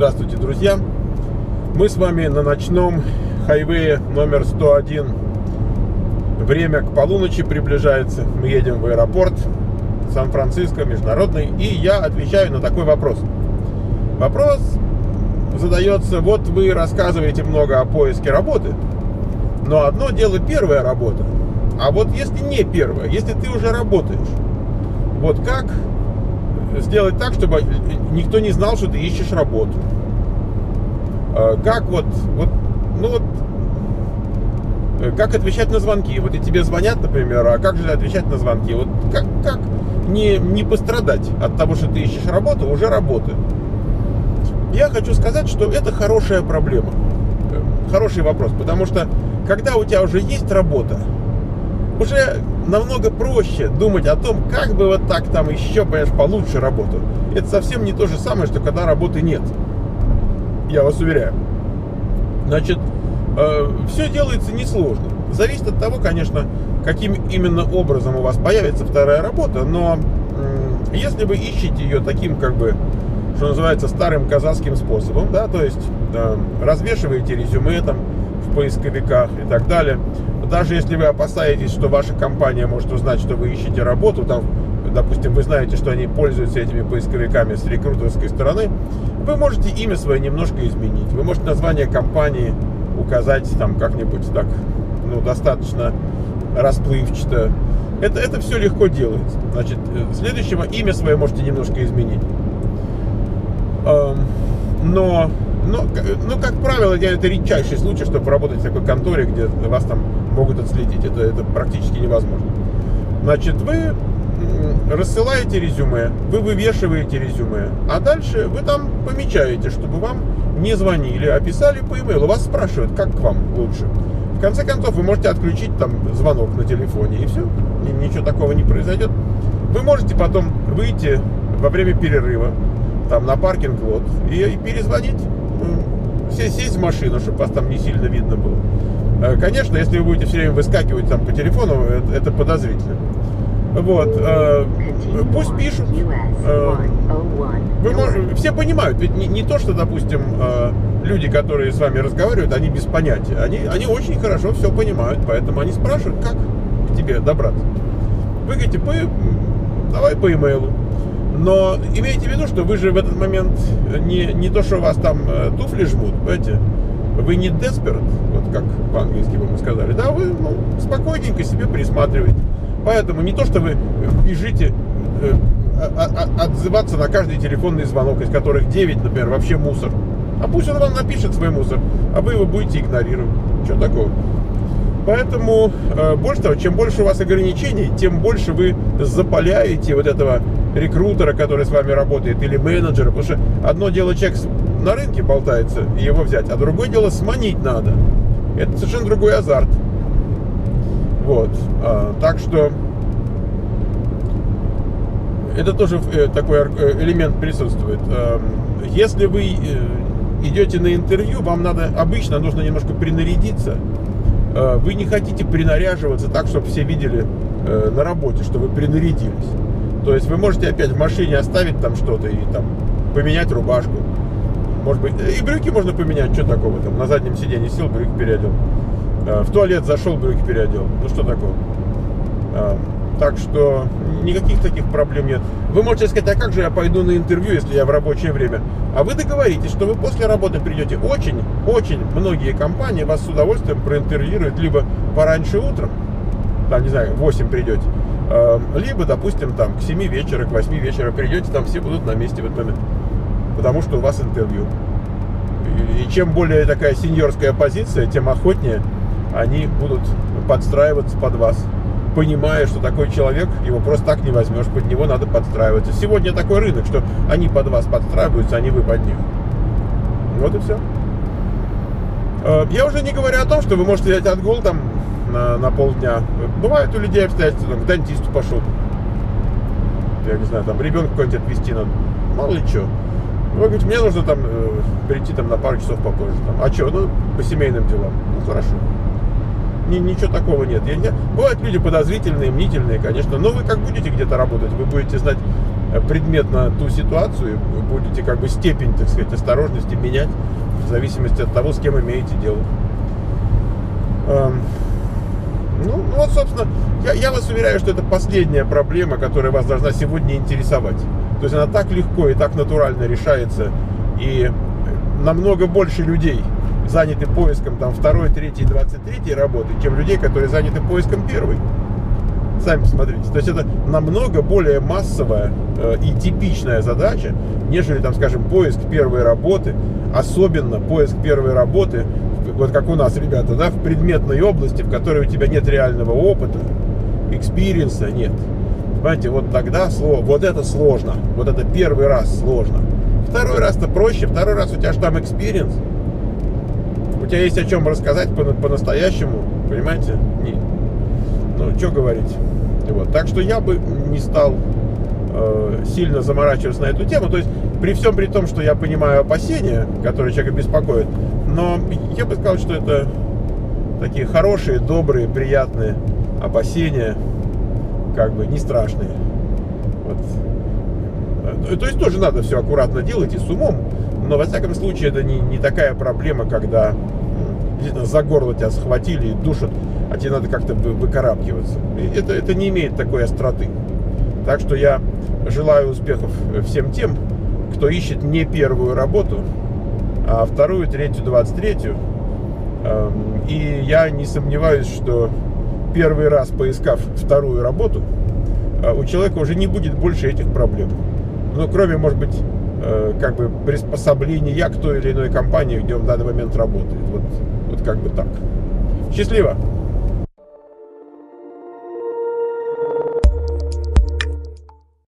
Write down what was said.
Здравствуйте, друзья! Мы с вами на ночном хайвее номер 101. Время к полуночи приближается. Мы едем в аэропорт Сан-Франциско, международный. И я отвечаю на такой вопрос. Вопрос задается: вот вы рассказываете много о поиске работы, но одно дело первая работа, а вот если не первая, если ты уже работаешь, вот как сделать так, чтобы никто не знал, что ты ищешь работу? Как как отвечать на звонки? Вот и тебе звонят, например, а как же отвечать на звонки? Вот как не пострадать от того, что ты ищешь работу, уже работы? Я хочу сказать, что это хорошая проблема, хороший вопрос, потому что когда у тебя уже есть работа, уже намного проще думать о том, как бы вот так там еще, понимаешь, получше работу. Это совсем не то же самое, что когда работы нет. Я вас уверяю. Значит, все делается несложно. Зависит от того, конечно, каким именно образом у вас появится вторая работа, но если вы ищете ее таким, как бы, что называется, старым казахским способом, да, то есть развешиваете резюме там в поисковиках и так далее. Даже если вы опасаетесь, что ваша компания может узнать, что вы ищете работу, там, допустим, вы знаете, что они пользуются этими поисковиками с рекрутерской стороны, вы можете имя свое немножко изменить. Вы можете название компании указать там как-нибудь так, ну, достаточно расплывчато. Это все легко делается. Значит, следующего имя свое можете немножко изменить. Но, как правило, это редчайший случай, чтобы работать в такой конторе, где вас там могут отследить. Это практически невозможно. Значит, вы рассылаете резюме, вы вывешиваете резюме, а дальше вы там помечаете, чтобы вам не звонили, а писали по e-mail. Вас спрашивают, как к вам лучше. В конце концов, вы можете отключить там звонок на телефоне, и все. Ничего такого не произойдет. Вы можете потом выйти во время перерыва там на паркинг-лот и перезвонить. Сесть в машину, чтобы вас там не сильно видно было. Конечно, если вы будете все время выскакивать там по телефону, это подозрительно. Вот. Пусть пишут. Все понимают, ведь не то, что, допустим, люди, которые с вами разговаривают, они без понятия. Они очень хорошо все понимают, поэтому они спрашивают, как к тебе добраться. Вы говорите, давай по e-mail. Но имейте в виду, что вы же в этот момент не то, что у вас там туфли жмут, понимаете, вы не desperate, вот как по-английски бы мы сказали, да, вы спокойненько себе присматриваете. Поэтому не то, что вы бежите отзываться на каждый телефонный звонок, из которых 9, например, вообще мусор. А пусть он вам напишет свой мусор, а вы его будете игнорировать. Чего такого? Поэтому, больше того, чем больше у вас ограничений, тем больше вы запаляете вот этого рекрутера, который с вами работает, или менеджера, потому что одно дело человек на рынке болтается, и его взять, а другое дело сманить надо. Это совершенно другой азарт. Вот. Так что это тоже такой элемент присутствует. Если вы идете на интервью, вам обычно нужно немножко принарядиться. Вы не хотите принаряживаться так, чтобы все видели на работе, что вы принарядились. То есть вы можете опять в машине оставить там что-то и там поменять рубашку. Может быть, и брюки можно поменять, что такого там. На заднем сиденье сел, брюки переодел. В туалет зашел, брюки переодел. Ну что такого? Так что никаких таких проблем нет. Вы можете сказать, а как же я пойду на интервью, если я в рабочее время? А вы договоритесь, что вы после работы придете. Очень многие компании вас с удовольствием проинтервьюируют либо пораньше утром, там, не знаю, в 8 придете, либо, допустим, там к 7 вечера, к 8 вечера придете, там все будут на месте в этот момент, потому что у вас интервью. И чем более такая сеньорская позиция, тем охотнее они будут подстраиваться под вас, понимая, что такой человек, его просто так не возьмешь, под него надо подстраиваться. Сегодня такой рынок, что они под вас подстраиваются, а не вы под них. Вот и все. Я уже не говорю о том, что вы можете взять отгул там на полдня. Бывают у людей обстоятельства, там, к дантисту пошел. Я не знаю, там ребенка какой-нибудь отвезти надо. Мало ли что. Вы говорите, мне нужно там прийти там на пару часов попозже. Там. А что, по семейным делам. Ну хорошо. Ничего такого нет. Бывают люди подозрительные, мнительные, конечно, но вы как будете где-то работать, вы будете знать, предметно ту ситуацию, будете как бы степень, так сказать, осторожности менять в зависимости от того, с кем имеете дело. Ну, вот, собственно, я вас уверяю, что это последняя проблема, которая вас должна сегодня интересовать. То есть она так легко и так натурально решается, и намного больше людей заняты поиском там 2-й, 3-й, 23-й работы, чем людей, которые заняты поиском 1-й. Сами посмотрите. То есть это намного более массовая и типичная задача, нежели там, скажем, поиск 1-й работы, особенно поиск 1-й работы, вот как у нас, ребята, да, в предметной области, в которой у тебя нет реального опыта, экспириенса нет. Понимаете, вот тогда вот это сложно, вот это 1-й раз сложно. 2-й раз-то проще, 2-й раз у тебя же там экспириенс. У тебя есть о чем рассказать по-настоящему, понимаете? Нет. Ну, что говорить. Вот. Так что я бы не стал сильно заморачиваться на эту тему. То есть при всем при том, что я понимаю опасения, которые человека беспокоят, но я бы сказал, что это такие хорошие, добрые, приятные опасения, как бы не страшные. Вот. То есть тоже надо все аккуратно делать и с умом, но во всяком случае это не такая проблема, когда за горло тебя схватили и душат, а тебе надо как-то выкарабкиваться. Это не имеет такой остроты. Так что я желаю успехов всем тем, кто ищет не 1-ю работу, а 2-ю, 3-ю, 23-ю. И я не сомневаюсь, что 1-й раз поискав 2-ю работу, у человека уже не будет больше этих проблем. Ну, кроме, может быть, как бы приспособления к той или иной компании, где он в данный момент работает. Вот как бы так. Счастливо!